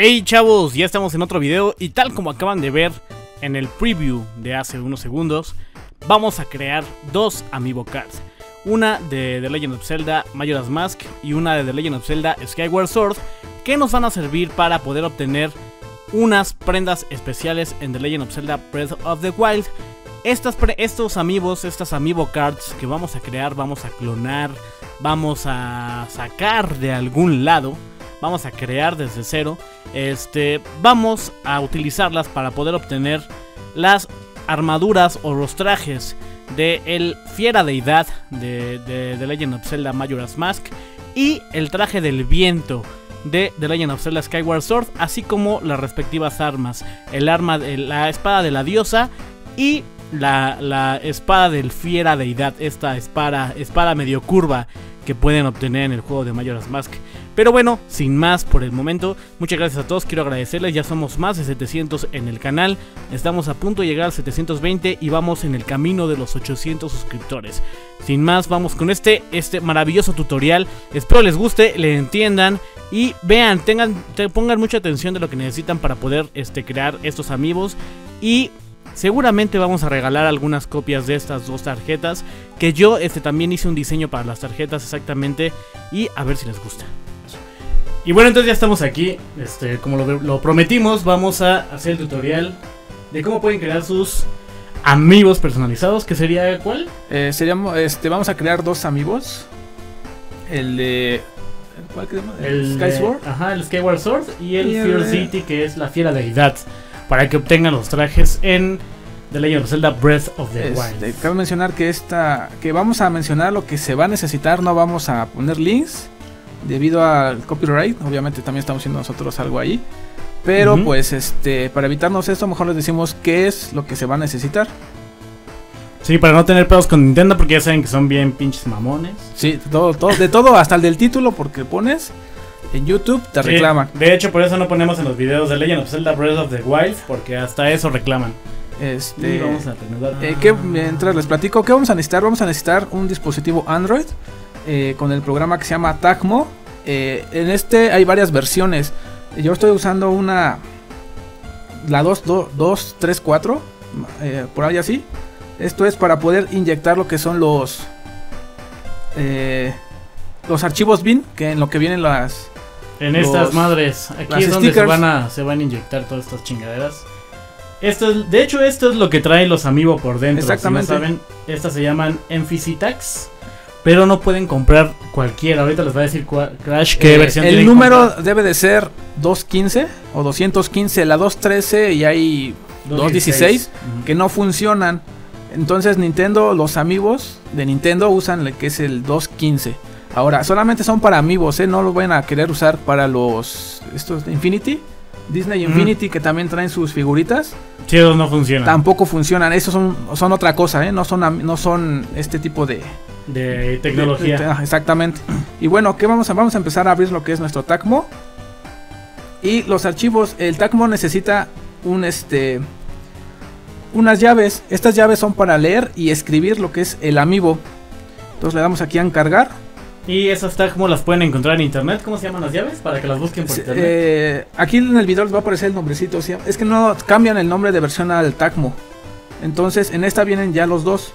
Hey chavos, ya estamos en otro video y tal como acaban de ver en el preview de hace unos segundos, vamos a crear dos amiibo cards. Una de The Legend of Zelda Majora's Mask y una de The Legend of Zelda Skyward Sword, que nos van a servir para poder obtener unas prendas especiales en The Legend of Zelda Breath of the Wild. Estas amiibo cards que vamos a crear, vamos a clonar, vamos a sacar de algún lado, vamos a crear desde cero. Vamos a utilizarlas para poder obtener las armaduras o los trajes de el Fiera Deidad de The Legend of Zelda Majora's Mask y el traje del viento de The Legend of Zelda Skyward Sword, así como las respectivas armas, la espada de la diosa y la espada del Fiera Deidad, esta espada medio curva que pueden obtener en el juego de Majora's Mask. Pero bueno, sin más por el momento, muchas gracias a todos, quiero agradecerles, ya somos más de 700 en el canal, estamos a punto de llegar al 720 y vamos en el camino de los 800 suscriptores. Sin más, vamos con este maravilloso tutorial, espero les guste, le entiendan y vean, pongan mucha atención de lo que necesitan para poder crear estos amiibos. Y seguramente vamos a regalar algunas copias de estas dos tarjetas, que yo también hice un diseño para las tarjetas exactamente, y a ver si les gusta. Y bueno, entonces ya estamos aquí, como lo prometimos, vamos a hacer el tutorial de cómo pueden crear sus amiibos personalizados, que sería ¿cuál? Vamos a crear dos amiibos, el de... ¿cuál creemos? El Skyward Sword. Ajá, el Skyward Sword y el Fear City, que es la Fiera Deidad, para que obtengan los trajes en The Legend of Zelda Breath of the Wild. Cabe mencionar que vamos a mencionar lo que se va a necesitar, no vamos a poner links debido al copyright, obviamente también estamos haciendo nosotros algo ahí, pero pues para evitarnos esto mejor les decimos qué es lo que se va a necesitar. Sí, para no tener pedos con Nintendo, porque ya saben que son bien pinches mamones. Sí, de todo, hasta el del título, porque pones en YouTube te reclaman. De hecho, por eso no ponemos en los videos de Legend of Zelda Breath of the Wild, porque hasta eso reclaman. Vamos a tener... mientras les platico, ¿qué vamos a necesitar? Vamos a necesitar un dispositivo Android con el programa que se llama Tagmo. En este hay varias versiones. Yo estoy usando una... la 2.3.4, por ahí así. Esto es para poder inyectar lo que son los archivos BIN, que en lo que vienen las... estas madres, aquí es donde se van a inyectar todas estas chingaderas. Esto es lo que trae los amiibo por dentro. Exactamente. Si no saben, estas se llaman NFC tags, pero no pueden comprar cualquiera. Ahorita les va a decir Crash qué versión tienen. El número debe de ser 215 o 215, la 213 y hay 216 que no funcionan. Entonces Nintendo, los amiibos de Nintendo usan lo que es el 215. Ahora, solamente son para amiibos, no los van a querer usar para los... estos de Infinity, Disney Infinity, que también traen sus figuritas. Sí, esos no funcionan. Tampoco funcionan, esos son otra cosa, no son este tipo de tecnología. Exactamente. Y bueno, ¿qué vamos a empezar a abrir lo que es nuestro Tagmo? Y los archivos, el Tagmo necesita unas llaves. Estas llaves son para leer y escribir lo que es el amiibo. Entonces le damos aquí a encargar. Y esas Tagmo las pueden encontrar en internet. ¿Cómo se llaman las llaves? Para que las busquen por internet. Aquí en el video les va a aparecer el nombrecito. O sea, es que no cambian el nombre de versión al Tagmo. Entonces en esta vienen ya los dos.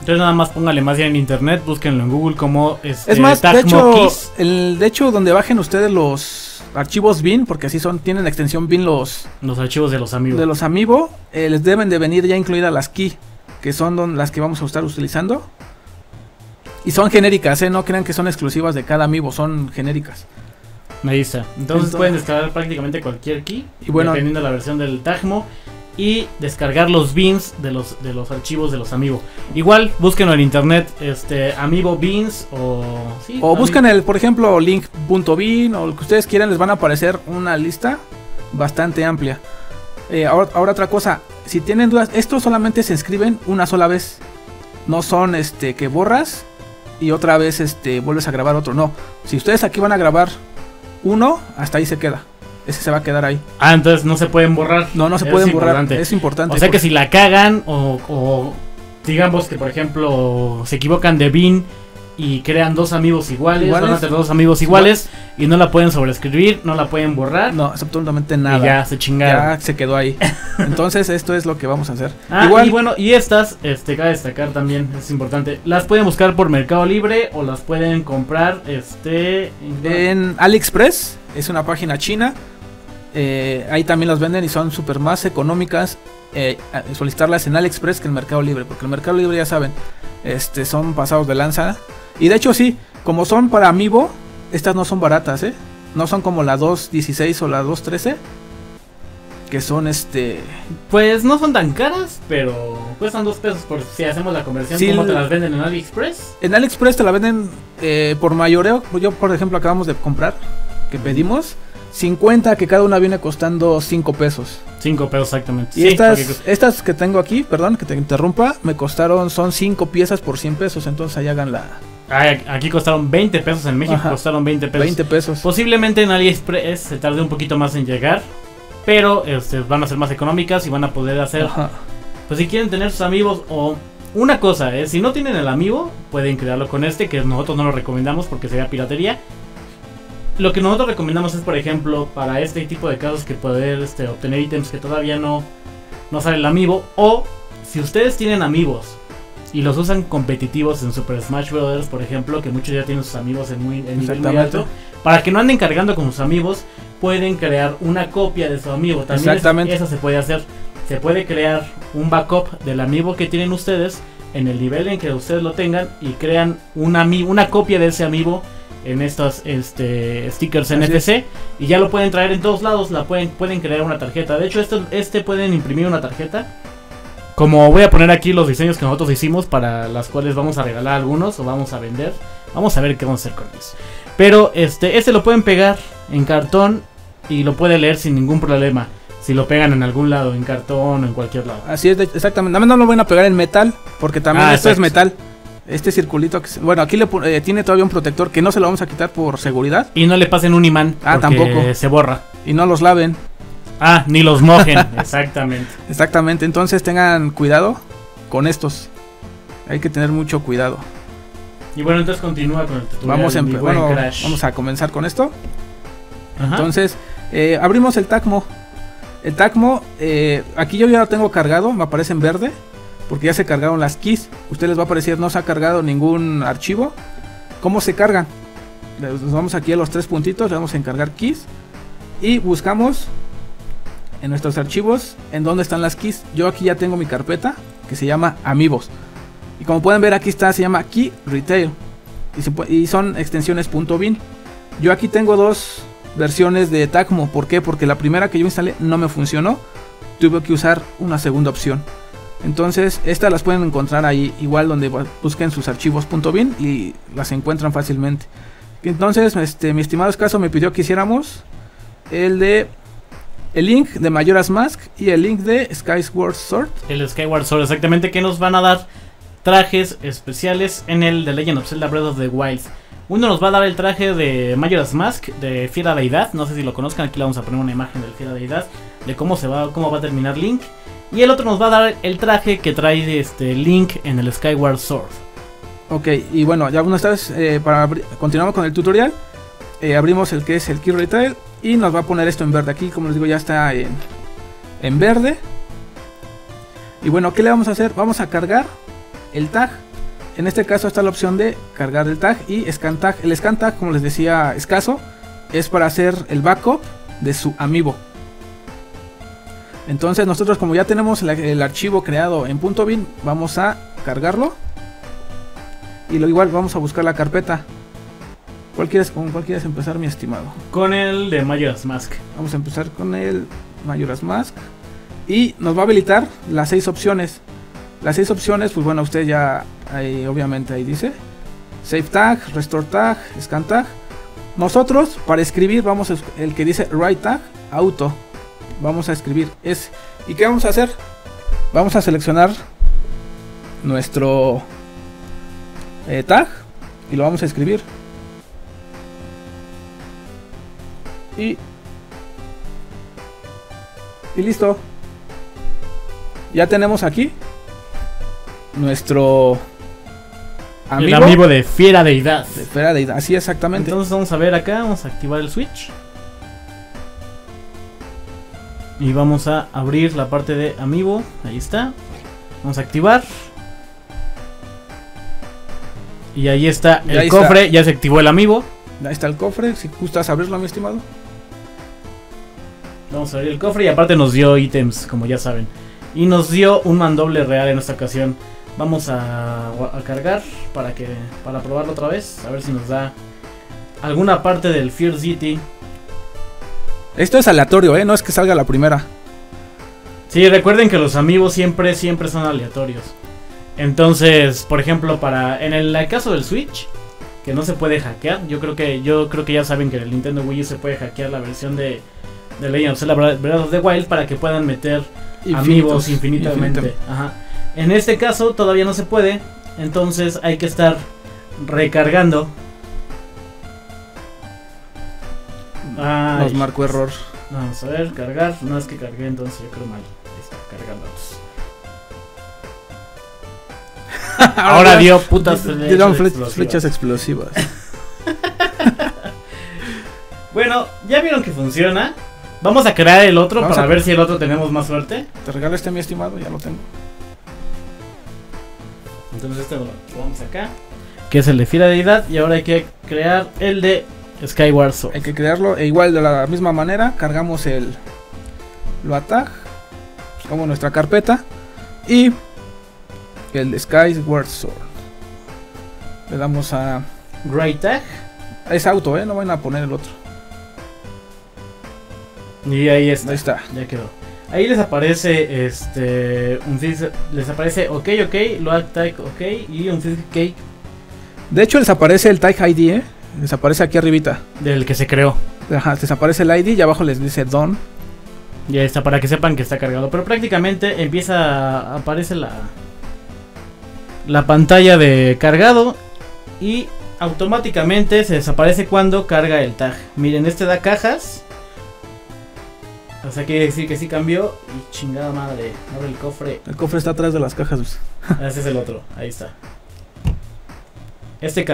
Entonces nada más póngale más ya en internet. Búsquenlo en Google como es más, Tagmo Keys. De hecho donde bajen ustedes los archivos BIN, porque así son, tienen la extensión BIN los archivos de los amiibo. Les deben de venir ya incluidas las Key, que son las que vamos a estar utilizando. Y son genéricas, no crean que son exclusivas de cada amiibo, son genéricas. Ahí está. Entonces pueden descargar prácticamente cualquier key, y bueno, dependiendo de la versión del Tagmo, y descargar los bins de los archivos de los amiibo. Igual, búsquenlo en internet, amiibo bins o busquen por ejemplo, link.bin o lo que ustedes quieran, les van a aparecer una lista bastante amplia. Ahora otra cosa, si tienen dudas, estos solamente se inscriben una sola vez. No son que borras y otra vez vuelves a grabar otro. No, si ustedes aquí van a grabar uno, hasta ahí se queda. Ese se va a quedar ahí. Ah, entonces no se pueden borrar. No se pueden borrar, es importante. O sea que si la cagan o digamos que por ejemplo se equivocan de bin y crean dos amigos iguales, van a tener dos amigos iguales y no la pueden sobreescribir, no la pueden borrar. No, absolutamente nada. Y ya se chingaron. Ya se quedó ahí. Entonces esto es lo que vamos a hacer. Ah, igual. Y bueno, y estas, cabe destacar también, es importante, las pueden buscar por Mercado Libre o las pueden comprar en AliExpress, es una página china. Ahí también las venden y son súper más económicas. Solicitarlas en AliExpress que en Mercado Libre, porque el Mercado Libre, ya saben, son pasados de lanza. Y de hecho sí, como son para amiibo, estas no son baratas, no son como la 2.16 o la 2.13, que son pues no son tan caras, pero cuestan 2 pesos por si hacemos la conversión. Sí, ¿cómo te las venden en AliExpress? En AliExpress te la venden por mayoreo. Yo, por ejemplo, acabamos de comprar, que pedimos 50, que cada una viene costando 5 pesos. 5 pesos exactamente. Y sí, estas que tengo aquí, perdón que te interrumpa, me costaron, son 5 piezas por 100 pesos, entonces ahí hagan la... aquí costaron 20 pesos, en México costaron 20 pesos. 20 pesos. Posiblemente en AliExpress se tarde un poquito más en llegar, pero van a ser más económicas y van a poder hacer... Ajá. Pues si quieren tener sus amigos o... Una cosa es, si no tienen el amigo, pueden crearlo con que nosotros no lo recomendamos porque sería piratería. Lo que nosotros recomendamos es, por ejemplo, para este tipo de casos, que poder obtener ítems que todavía no sale el amiibo. O si ustedes tienen amiibos y los usan competitivos en Super Smash Brothers, por ejemplo, que muchos ya tienen sus amiibos en nivel muy alto, para que no anden cargando con sus amiibos, pueden crear una copia de su amiibo. También eso se puede hacer. Se puede crear un backup del amiibo que tienen ustedes en el nivel en que ustedes lo tengan y crean una copia de ese amiibo en estos stickers NFC, y ya lo pueden traer en todos lados. Pueden crear una tarjeta. De hecho, pueden imprimir una tarjeta. Como voy a poner aquí los diseños que nosotros hicimos, para las cuales vamos a regalar algunos o vamos a vender. Vamos a ver qué vamos a hacer con ellos. Pero lo pueden pegar en cartón y lo puede leer sin ningún problema. Si lo pegan en algún lado, en cartón o en cualquier lado. Así es, exactamente. También no lo van a pegar en metal, porque también esto es metal. Este circulito, bueno, aquí le tiene todavía un protector que no se lo vamos a quitar por seguridad. Y no le pasen un imán, tampoco se borra. Y no los laven. Ah, ni los mojen, exactamente. Exactamente, entonces tengan cuidado con estos. Hay que tener mucho cuidado. Y bueno, entonces continúa con el tutorial. Vamos a comenzar con esto. Ajá. Entonces, abrimos el Tagmo. El Tagmo, aquí yo ya lo tengo cargado, me aparece en verde, porque ya se cargaron las keys. Ustedes les va a aparecer, no se ha cargado ningún archivo. ¿Cómo se cargan? Nos vamos aquí a los 3 puntitos, le vamos a encargar keys y buscamos en nuestros archivos en dónde están las keys. Yo aquí ya tengo mi carpeta que se llama Amiibos, y como pueden ver aquí está, se llama Key Retail y son extensiones .bin. Yo aquí tengo 2 versiones de Tagmo. ¿Por qué? Porque la primera que yo instalé no me funcionó, tuve que usar una segunda opción. Entonces estas las pueden encontrar ahí, igual donde busquen sus archivos .bin y las encuentran fácilmente. Entonces mi estimado Escaso me pidió que hiciéramos el link de Majora's Mask y el link de Skyward Sword. El Skyward Sword, exactamente, que nos van a dar trajes especiales en el The Legend of Zelda Breath of the Wild. Uno nos va a dar el traje de Majora's Mask de Fiera Deidad, no sé si lo conozcan, aquí le vamos a poner una imagen del Fiera Deidad, de cómo va a terminar Link. Y el otro nos va a dar el traje que trae Link en el Skyward Sword. Ok, y bueno, ya una vez continuamos con el tutorial. Abrimos el que es el Key Retail y nos va a poner esto en verde. Aquí, como les digo, ya está en verde. Y bueno, ¿qué le vamos a hacer? Vamos a cargar el tag. En este caso está la opción de cargar el tag y scan tag. El scan tag, como les decía Escaso, es para hacer el backup de su amiibo. Entonces nosotros, como ya tenemos el archivo creado en .bin, vamos a cargarlo. Y igual vamos a buscar la carpeta. ¿Con cuál quieres empezar, mi estimado? Con el de Majora's Mask. Vamos a empezar con el Majora's Mask. Y nos va a habilitar las 6 opciones. Las 6 opciones, pues bueno, usted ya ahí, obviamente ahí dice Save Tag, Restore Tag, Scan Tag. Nosotros para escribir vamos a el que dice Write Tag, Auto. Vamos a escribir ese. ¿Y qué vamos a hacer? Vamos a seleccionar nuestro tag y lo vamos a escribir. Y listo. Ya tenemos aquí nuestro El amiibo de Fiera Deidad. Así exactamente. Entonces vamos a ver acá, vamos a activar el Switch. Y vamos a abrir la parte de amiibo. Ahí está. Vamos a activar. Y ahí está el cofre. Ya se activó el amiibo. Ahí está el cofre. Si gustas abrirlo, mi estimado. Vamos a abrir el cofre. Y aparte nos dio ítems, como ya saben. Y nos dio un mandoble real en esta ocasión. Vamos a cargar para probarlo otra vez. A ver si nos da alguna parte del Fear City. Esto es aleatorio, no es que salga la primera. Sí, recuerden que los amiibos siempre son aleatorios. Entonces, por ejemplo, en el caso del Switch, que no se puede hackear. Yo creo que ya saben que en el Nintendo Wii U se puede hackear la versión de The Legend of Zelda Breath of the Wild para que puedan meter amiibos infinitamente. Ajá. En este caso todavía no se puede, entonces hay que estar recargando. Ay, nos marcó error. Vamos a ver, cargar. No, es que cargué, entonces yo creo mal. Ahí está, cargando. Ahora dio putas flechas explosivas. Bueno, ya vieron que funciona. Vamos a crear el otro para ver si el otro tenemos más suerte. Te regalo este, mi estimado, ya lo tengo. Entonces este lo vamos acá, que es el de Fiera Deidad, y ahora hay que crear el de Skyward Sword. Hay que crearlo, e igual de la misma manera, cargamos lo ataj, buscamos nuestra carpeta y el de Skyward Sword. Le damos a Gray Tag. Es auto, no van a poner el otro. Y ahí está. Ahí está. Ya quedó. Ahí les aparece les aparece ok, load tag ok y un tag cake. De hecho les aparece el tag ID, les aparece aquí arribita. Del que se creó. Ajá, les aparece el ID y abajo les dice done. Ya está, para que sepan que está cargado. Pero prácticamente aparece la pantalla de cargado y automáticamente se desaparece cuando carga el tag. Miren, este da cajas. O sea, quiere decir que sí cambió. Y chingada madre, abre el cofre. El cofre está atrás de las cajas. Ese es el otro, ahí está. Este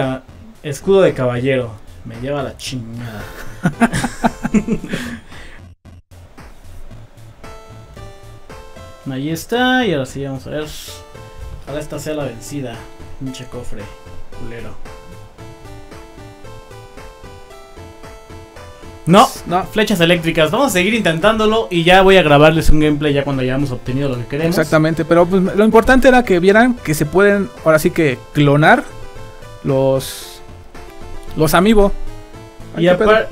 escudo de caballero me lleva la chingada. Ahí está. Y ahora sí, vamos a ver. Ojalá esta sea la vencida. Pinche cofre culero. No, flechas eléctricas. Vamos a seguir intentándolo y ya voy a grabarles un gameplay ya cuando hayamos obtenido lo que queremos. Exactamente, pero pues lo importante era que vieran que se pueden, ahora sí que clonar los amiibo. Y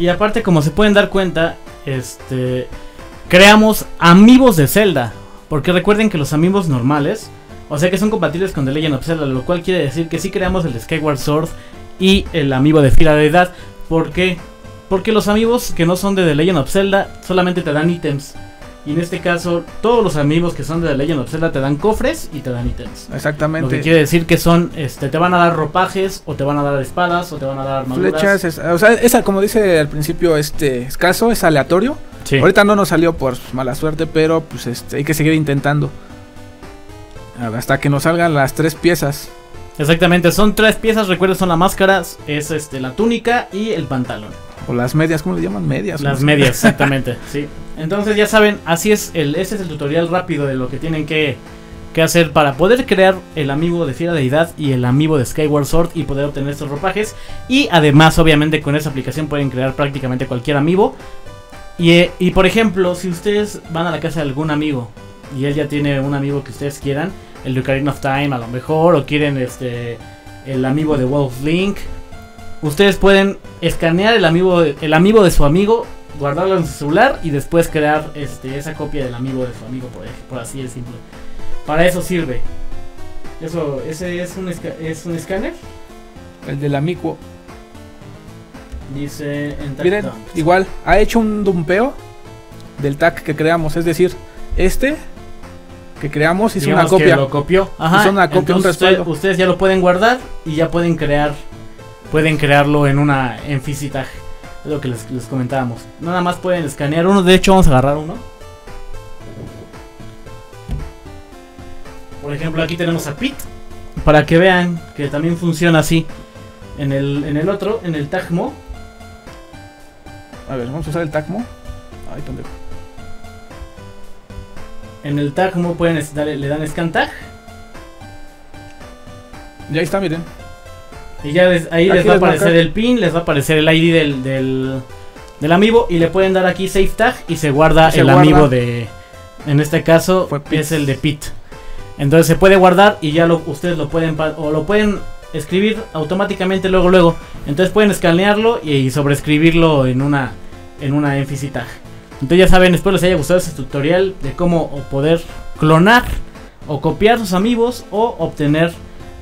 aparte, como se pueden dar cuenta, creamos amiibos de Zelda, porque recuerden que los amiibos normales, o sea, que son compatibles con The Legend of Zelda, lo cual quiere decir que sí creamos el Skyward Sword y el amiibo de Fiera Deidad. Porque los amiibos que no son de The Legend of Zelda solamente te dan ítems. Y en este caso, todos los amiibos que son de The Legend of Zelda te dan cofres y te dan ítems. Exactamente. Lo que quiere decir que son, te van a dar ropajes, o te van a dar espadas, o te van a dar armaduras. Flechas, como dice al principio, escaso, es aleatorio. Sí. Ahorita no nos salió por mala suerte, pero pues hay que seguir intentando. Hasta que nos salgan las tres piezas. Exactamente, son tres piezas, recuerden, son la máscara, es la túnica y el pantalón. O las medias, ¿cómo le llaman? Medias. Las medias, exactamente, sí. Entonces ya saben, así es, este es el tutorial rápido de lo que tienen que hacer para poder crear el amiibo de Fiera Deidad y el amiibo de Skyward Sword y poder obtener estos ropajes. Y además, obviamente, con esta aplicación pueden crear prácticamente cualquier amiibo. Y por ejemplo, si ustedes van a la casa de algún amigo y él ya tiene un amiibo que ustedes quieran, el de Ocarina of Time a lo mejor, o quieren el amiibo de Wolf Link, ustedes pueden escanear el amiibo de su amigo, guardarlo en su celular y después crear esa copia del amiibo de su amigo, por así de simple. Para eso sirve. Ese es un escáner, el del amigo. Dice en tag. Miren, igual ha hecho un dumpeo del tag que creamos, es decir, que creamos hizo una copia. Lo copió. Ajá, hizo una copia, un respaldo. Ustedes ya lo pueden guardar y ya pueden crear. Pueden crearlo en FizzyTag. Es lo que les comentábamos. Nada más pueden escanear uno. De hecho, vamos a agarrar uno. Por ejemplo, aquí tenemos a Pete. para que vean que también funciona así. En el otro, en el Tagmo. A ver, vamos a usar el Tagmo. Ay, pendejo. En el Tagmo pueden darle, le dan Scan Tag. Y ahí está, miren. Y ya ahí les va a aparecer el PIN, les va a aparecer el ID del amiibo. Y le pueden dar aquí Save Tag y se guarda el amiibo de... En este caso es el de Pete. Entonces se puede guardar y ya ustedes lo pueden... O lo pueden escribir automáticamente luego. Entonces pueden escanearlo y sobreescribirlo en una NFC tag. Entonces ya saben, espero les haya gustado este tutorial de cómo poder clonar o copiar sus amiibos o obtener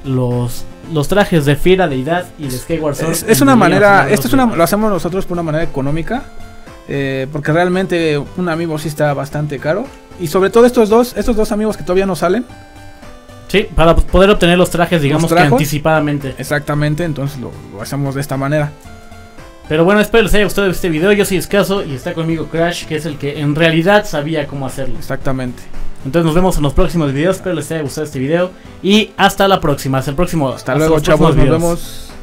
los trajes de Fiera Deidad y de Skyward Sword. Es una manera, esto es una, lo hacemos nosotros por una manera económica, porque realmente un amiibo sí está bastante caro. Y sobre todo estos dos amiibos que todavía no salen. Sí, para poder obtener los trajes, digamos que anticipadamente. Exactamente, entonces lo hacemos de esta manera. Pero bueno, espero les haya gustado este video. Yo soy Escaso y está conmigo Crash, que es el que en realidad sabía cómo hacerlo. Exactamente. Entonces nos vemos en los próximos videos. Espero les haya gustado este video. Y hasta la próxima. Hasta luego, chavos. Nos vemos.